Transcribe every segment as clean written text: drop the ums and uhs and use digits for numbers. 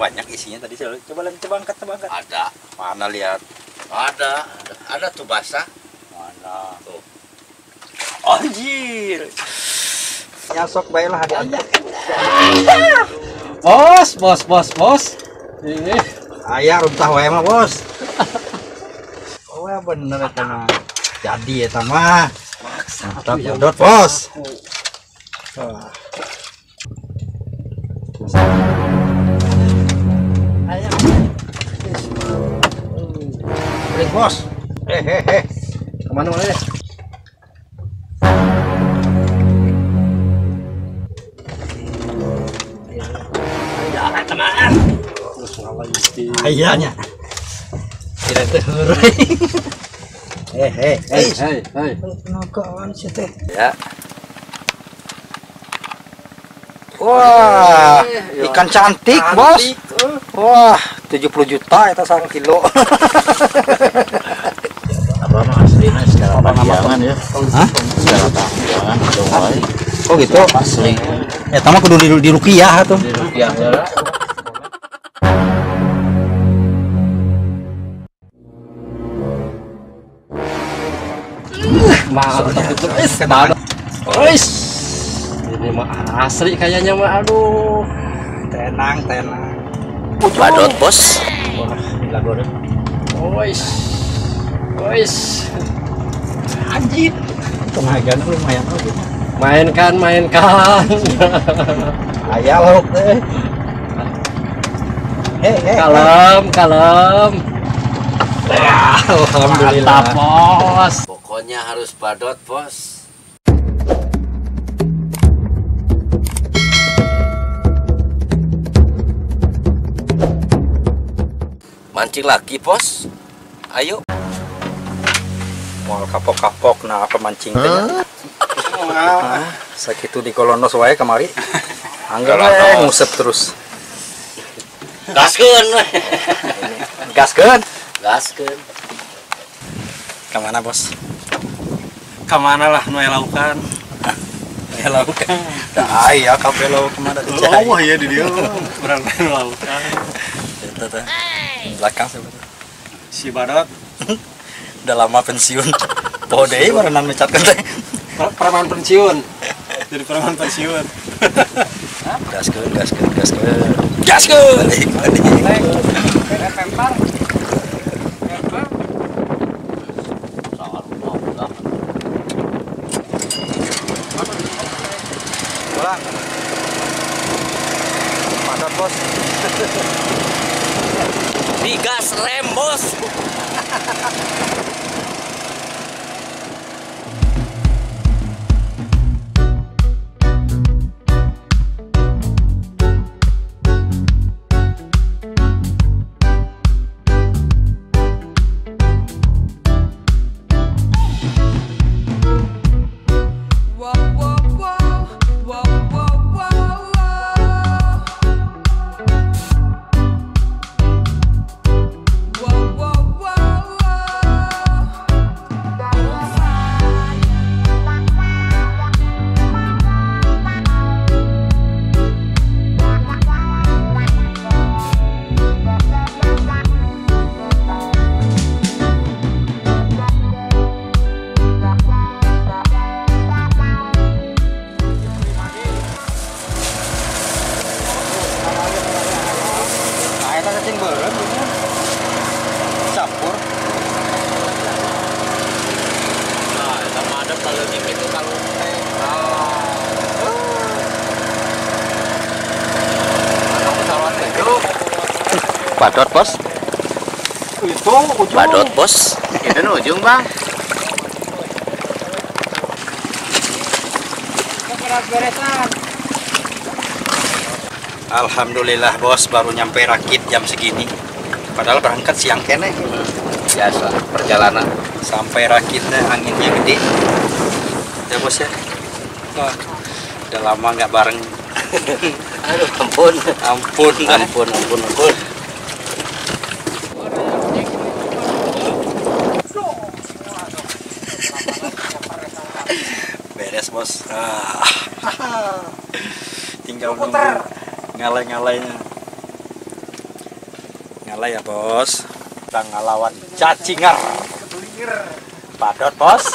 Banyak isinya tadi. Coba angkat, Ada. Mana lihat? Ada tuh basah. Mana tuh? Anjir. Nyasok baiklah diangkat. Bos. Ini ayah runtah wae mah, Bos. Oh, bener eta mah. Jadi eta mah. Mantap nyodot, Bos. Wah. Balik, Bos. Kemana-mana deh. Ayahnya tidak terhurai. Hei. Ya. Wah, ikan cantik, Bos. Wah, 70 juta itu 1 kilo. Abang aslinya secara tampilan ya. Hah? Secara tampilan doang. Oh gitu, asli. Ya, tama kudu di rupiah tuh. Di rupiah. Ini mah asli kayaknya mah, aduh. Tenang. Badot, Bos. Anjir. Tenaganya lumayan tuh. Mainkan. Ayah lauk deh. Kalem. Alhamdulillah, Bos. Pokoknya harus badot, Bos. Mancing lagi, Bos. Ayo. Mau kapok-kapok nah pemancing teh. Sakitu di kolonos wae kamari. Angger ngusep terus. Gaskeun. Kemana, Bos? Kemana lah nu laukan? Laukan. Dah aya kape lauk kemana teh. Oh iya di dieu urang nu laukan. Eta teh. Belakang sebenarnya si Badot udah lama pensiun. Podei barenan mecatkeun teh. Perempuan pensiun. Jadi perempuan pensiun. Gaskeun. Balik. Lempar. Badot, Bos. Digas rem, Bos. Badot, Bos. Itu ujung. Badot, Bos. Itu ujung, Bang. Alhamdulillah, Bos, baru nyampe Rakit jam segini. Padahal berangkat siang kene. Biasa perjalanan sampai Rakitnya anginnya gede. Ya, Bos ya. Udah lama nggak bareng. Aduh, ampun. Beres, Bos. Tinggal nunggu ngalai-ngalainya. Ngalai ya bos. Kita ngelawan cacingar. Padot bos.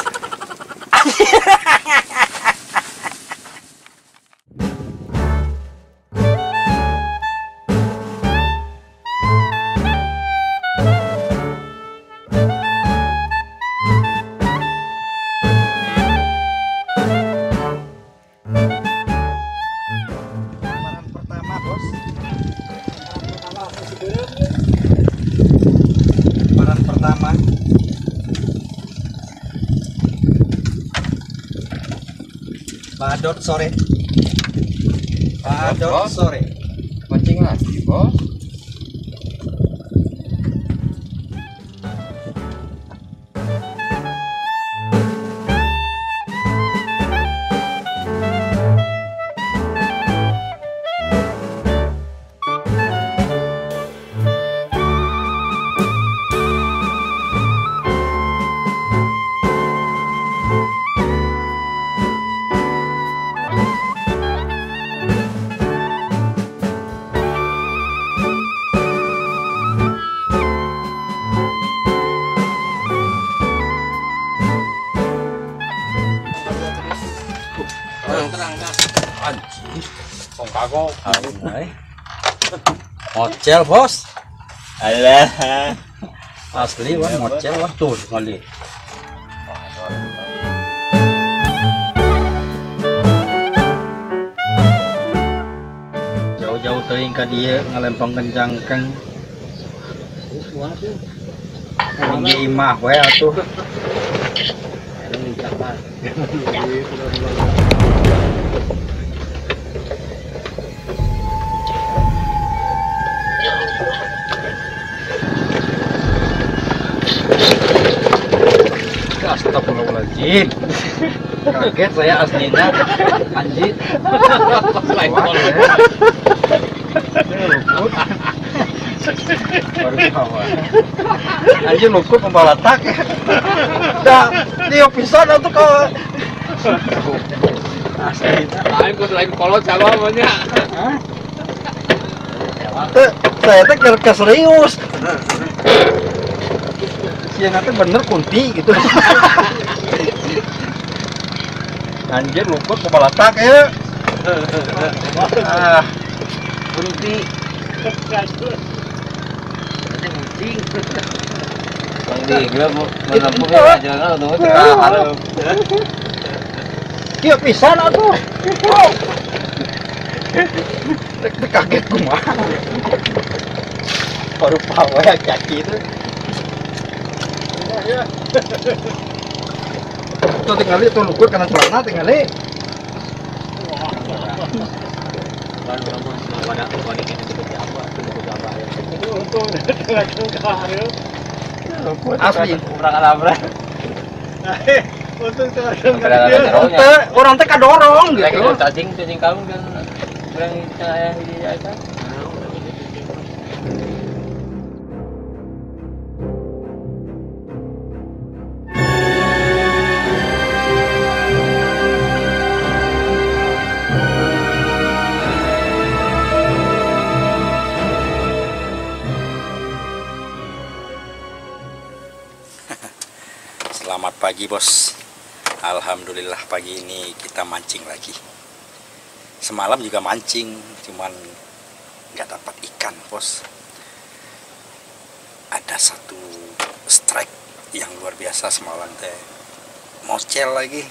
Badot sore, badot sore, mancing lagi bos. Kagok, ngocel bos, alah, asli wah ngocel wah tuh sekali. Jauh-jauh tering ke dia ngelempangkan jangkang. Tinggi imah weh atuh. Astagfirullahaladzim, kaget saya aslinya, anjir. Anjir lukut pembalatak ya. Dah, dia pisah tuh kalau aslinya. Aku selain kolot calon banyak. Saya tuh kerja serius. Ya nanti bener kunti gitu. Anjir lukut kepala tak ya. Ah, kunti. Dia pisan atuh. Kaget kumah. Baru pawe kaki itu. Tuh tinggal itu lukur karena celana tinggal ini. Asli orang teh kadorong gitu. Cacing kalung dan orang yang di atas. Selamat pagi bos. Alhamdulillah pagi ini kita mancing lagi. Semalam juga mancing, cuman nggak dapat ikan bos. Ada satu strike yang luar biasa semalam teh. Mocel lagi.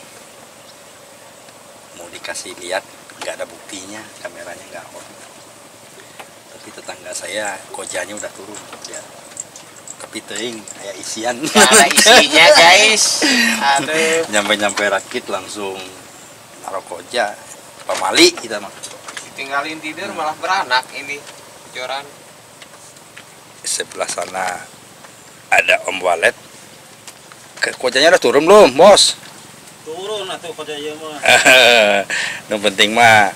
Mau dikasih lihat, nggak ada buktinya, kameranya nggak on. Tapi tetangga saya kojanya udah turun ya. Tapi teuing aya isian. Ada isinya guys. Aduh. Nyampe-nyampe rakit langsung naruh koja. Pamali kita mah. Ditinggalin tidur malah beranak ini. Joran. Sebelah sana ada Om Walet. Kojanya udah turun belum, Bos? Turun atuh koja ieu mah. Nu penting mah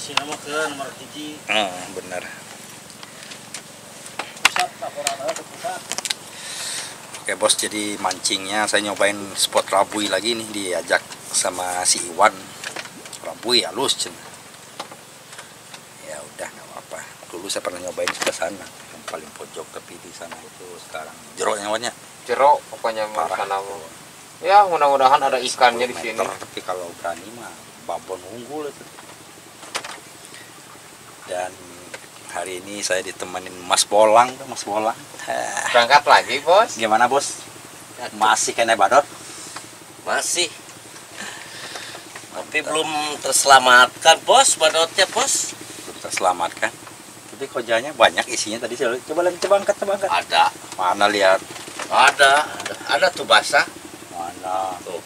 si nama ke nomor 3. Heeh, bener. Oke bos, jadi mancingnya saya nyobain spot rabui lagi nih, diajak sama si Iwan. Rabui halus cen. Ya udah, nggak apa-apa. dulu saya pernah nyobain sebelah sana, yang paling pojok, tapi di sana itu sekarang jeruk nyawanya. Jeruk pokoknya masalah. Ya mudah-mudahan ada ikannya di sini. Tapi kalau berani mah babon unggul itu. Dan hari ini saya ditemenin Mas Bolang, Berangkat lagi, Bos. Gimana, Bos? Masih kena badot? Masih. Tapi belum terselamatkan, Bos, badotnya, Bos. Belum terselamatkan. Tapi kojanya banyak isinya tadi. Coba angkat, Ada. Mana lihat? Ada. Ada tuh basah. Mana? Tuh.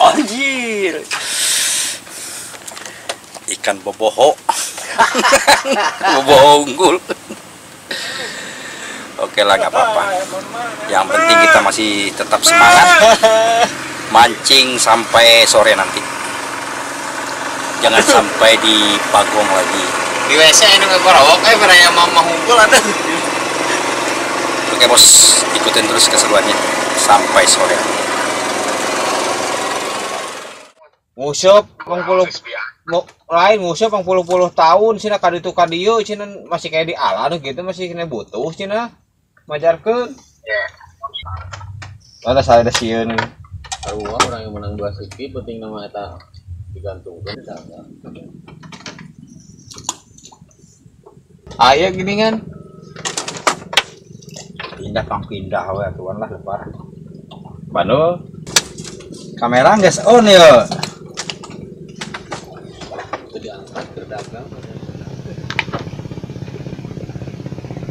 Anjir. Ikan boboho. Boboho unggul. Oke lah, nggak apa-apa. Yang penting kita masih tetap semangat. Mancing sampai sore nanti. Jangan sampai di Bagong lagi. Di WC ini ngekorok, beraya mama unggul ada. Oke, Bos, ikutin terus keseruannya sampai sore. Musuh pengpuluh lain, musuh pengpuluh-puluh tahun cina kaditu kadiu cina masih kayak di alam gitu, masih kena butuh cina majarkeun. Mana saya ada sieun. Tahu orang yang menang 2 siki penting nama eta digantungkeun tangga. Aya giningan. Pindah pang pindah we atuan lah lebar. Bandul. Kamera geus on ya. Diangkat berdagang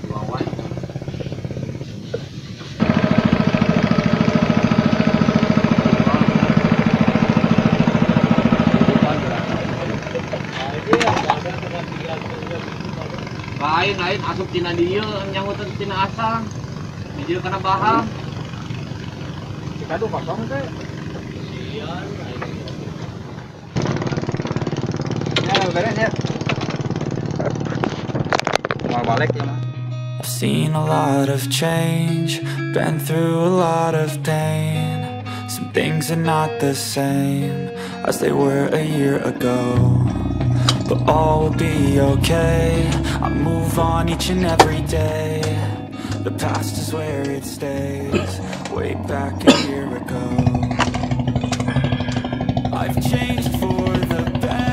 wawan lain-lain asup tina dieu nyangutkeun tina asal dieu kana bahang cikadu kosong teh I've seen a lot of change, been through a lot of pain. Some things are not the same as they were a year ago. But all will be okay, I move on each and every day. The past is where it stays, way back a year ago. I've changed for the better.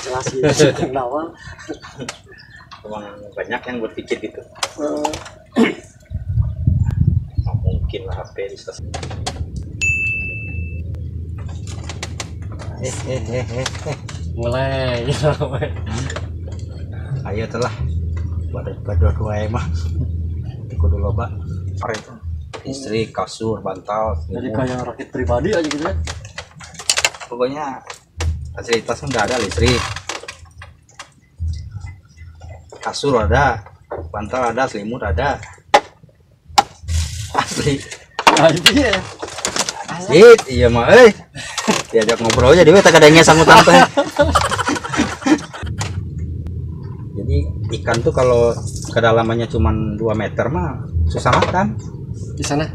Jelas gitu, awal banyak yang berpikir gitu. Mungkin lah HP di stasiun. Mulai. Ayo telah badut wae mah. Kudu loba. Istri, kasur, bantal. Jadi kayak rakit pribadi aja gitu ya. Pokoknya fasilitas udah ada, listrik, kasur ada, bantal ada, selimut ada, asli. Asli, iya mah, diajak ngobrol aja, dia tak ada yang sanggup tampil. Jadi ikan tuh kalau kedalamannya cuma 2 meter mah susah makan. Di sana?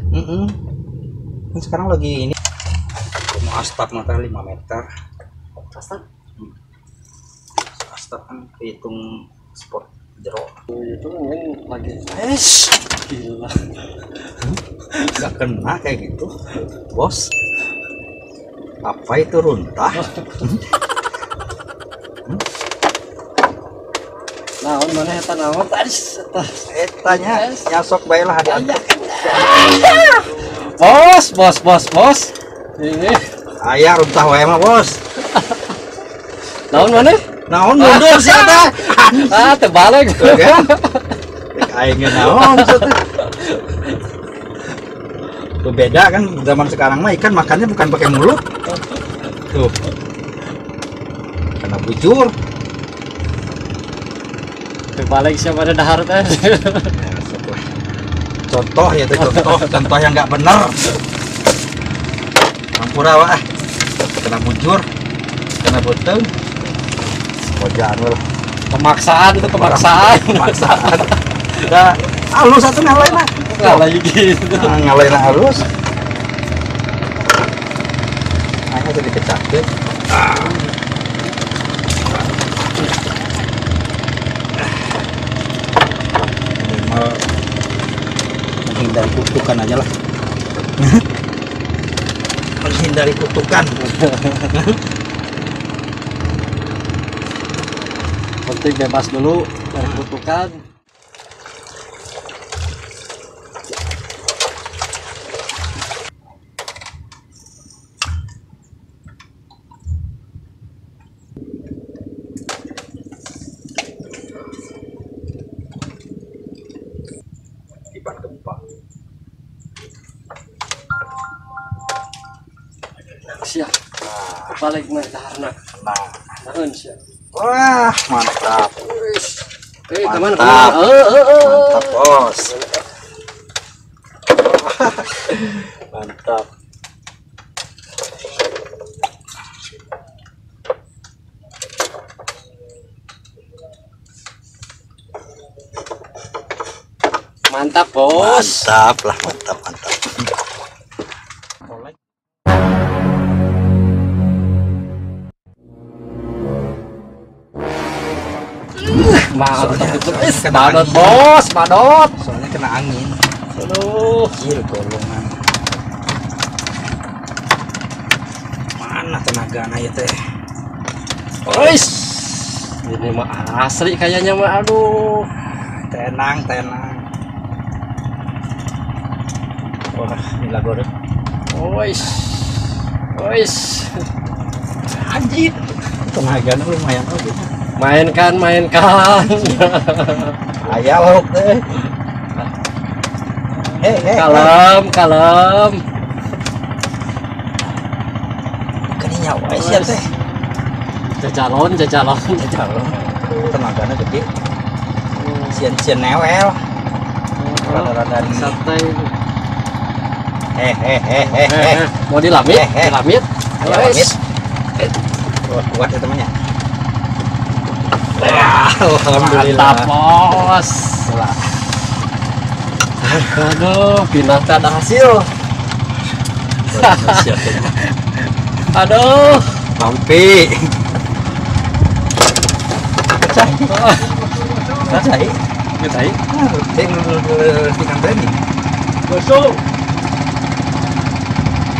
Kan sekarang lagi ini mau astap makan 5 meter. Astap? Astap kan dihitung spot jeruk. Itu mungkin lagi gila. Gak kena kayak gitu, Bos. Apa itu runtah? Nah, mana eta naon tadi? Etanya nyasok baiklah hadiahnya. Bos. Ini ayah runtah wae mah, Bos. Naon mana? Naon mundur sih ada? Ah, terbalik. Aingnya naon? Tuh beda kan zaman sekarang mah ikan makannya bukan pakai mulut. Tuh, karena bujur. Terbalik siapa ada dahar teh? Contoh ya tuh contoh yang nggak benar. Ampura wah, kena bujur, kena botol. Kojaan lah. Pemaksaan. Udah halus satu ngalahin lah. Ngalahin gitu. Ngalahin halus. Akhirnya jadi kecaket. kutukan aja lah. Menghindari kutukan. Penting bebas dulu dari kutukan. Siap. Balik mentahana. Nah, siap. Wah, mantap. Mantap. Mantap, Bos. Mantap. Mantap, Bos. Mantap lah, mantap, mantap. Madot, Bos, madot. Soalnya kena angin. Aduh, gil golongan. Mana tenagana ya teh? Ois. Ini mah asli kayaknya mah, aduh. Tenang, tenang. Wah, gila golongan. Ois. Ois. Anjir. Tenagana lumayan tuh. mainkan ayah lauk deh. Kalem kini nyawa siap teh, jajalon tenaganya gede, sian newel rada-rada santai. Mau dilamit guys, kuat ya temannya. Alhamdulillah, Bos. Aduh, binatang ada hasil. Aduh, mampi. Cai.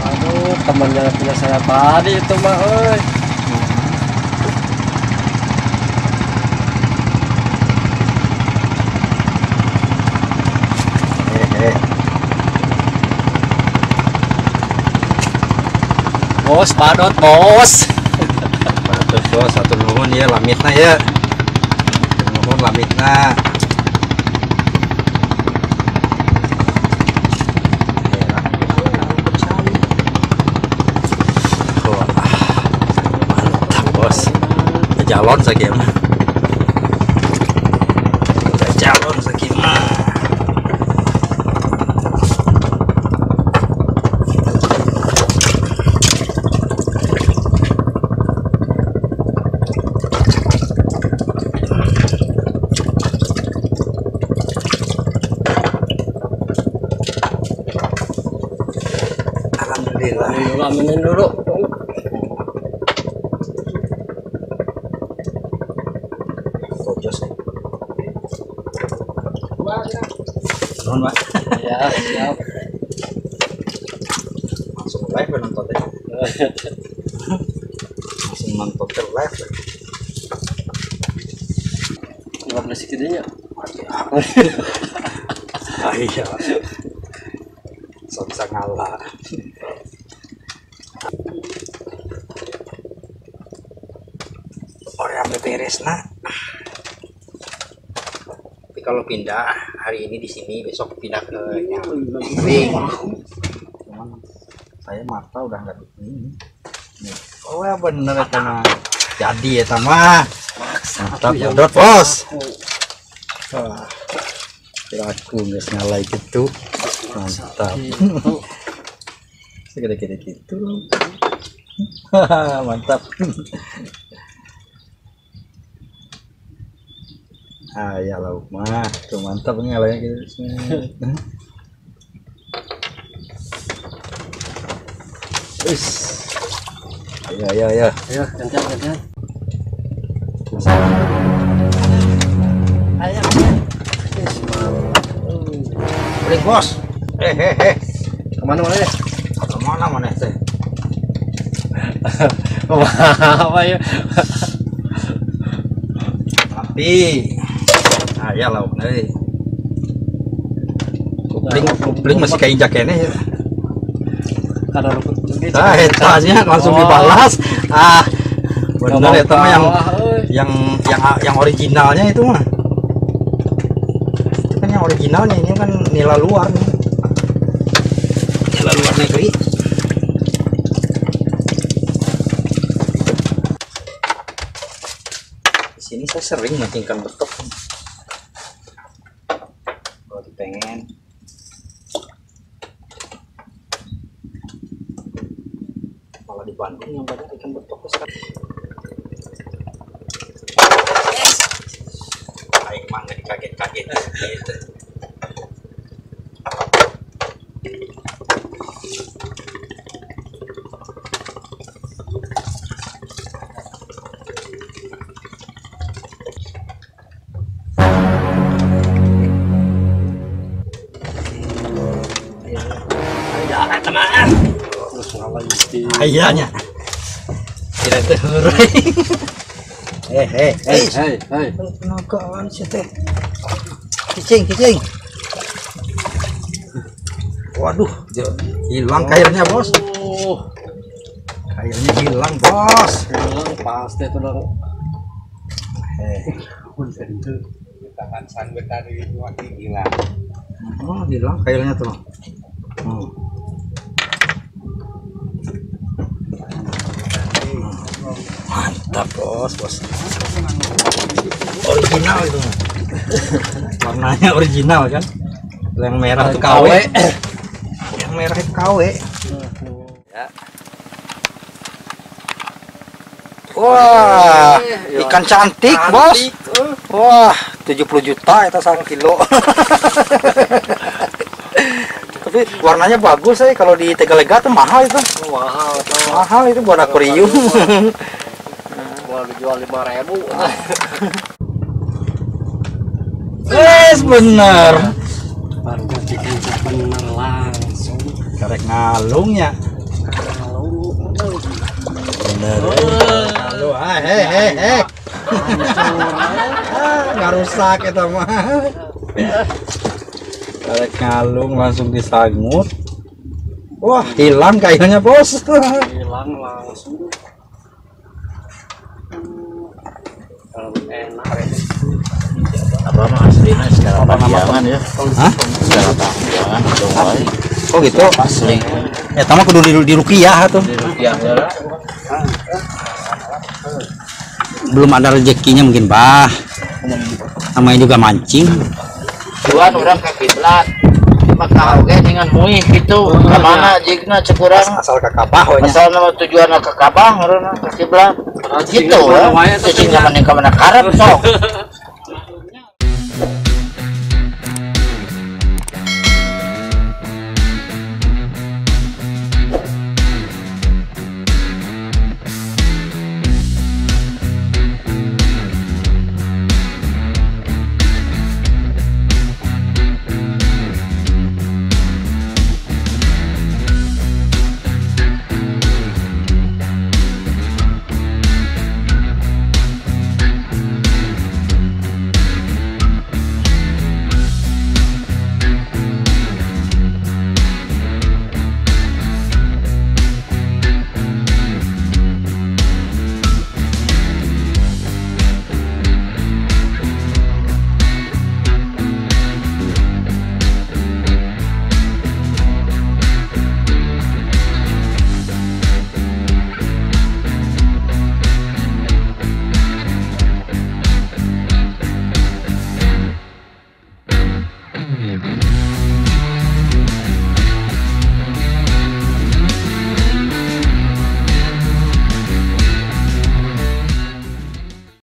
Aduh, temannya punya saya tadi itu mah, oi. Bos, padot, Bos. Padot, Bos, satu nuhun ya lamitna ya. Nuhun lamitna. Wah, mantap, Bos. Jalan saja mah. Jalan saja mah. Aminin dulu. Ya, siap. Langsung live nontonnya. Langsung nonton live. Enggak boleh sikitnya. Iya. Sok bisa ngalah. Orang beres nak. Tapi kalau pindah hari ini di sini, besok pindah ke yang lain. Cuman saya mata udah nggak begini. Oh ya bener karena jadi ya sama. Mantap, Padot, Bos. Aku nggak nyalai gitu. Mantap. Segede-gede gitu. Mantap. Ya lauk mah tuh mantap ngalanya gitu. Wis. Ayo kencang. Ayo. Bos. Kemana-mana ya? Kemana-mana teh? Apa ya? Tapi, ayah lauk nih. Kupling masih kain jaketnya ya. Ada rumput. Nah, etasnya langsung dibalas. Ah, benar itu mah yang originalnya itu mah. Itu kan yang originalnya, ini kan nila luar nih. Nila luar negeri. Ini saya sering ngetingkan betok kalau dipengen. Malah di Bandung yang banyak ikan betok sekarang. Aing mah nggak dikaget-kaget. Ayahnya tidak terhurai. Hei. Penagaan sih teh. Kicing. Waduh, hilang kairnya bos. Kairnya hilang bos. Hilang pasti itu dong. Tangan sanggutari itu hilang. Oh, hilang kairnya tuh. Mantap bos, original itu warnanya original kan, yang merah itu KW, yang merah itu KW. Ya. Wah, ikan cantik bos. Wah, 70 juta itu 1 kilo. Tapi warnanya bagus ya, kalau di Tegalega tuh mahal itu. Mahal itu buat akuarium. Mau dijual 5.000. Yes bener. Baru dikasih bener langsung. Karek ngalungnya. Bener. Halo, hei. Nggak rusak itu mah. Karek ngalung langsung disangut. Wah, hilang kayaknya bos. Hilang langsung. Enak. Apa mah aslinya sekarang panjangan ya? Hah? Sekarang panjangan doang. Oh gitu. Asli. Ya tama kudu di rupiah tuh. Di rupiah. Belum ada rezekinya mungkin, bah. Namanya juga mancing. Dua orang ke kiblat. Maka oke dengan muih gitu. Ke mana jigna cekurang asal ke Kabah we. Asal nama tujuanna ke Kabah ngaranna ke kiblat. Gitu, lumayan tuh. Jadi nyaman yang kemana karep sok.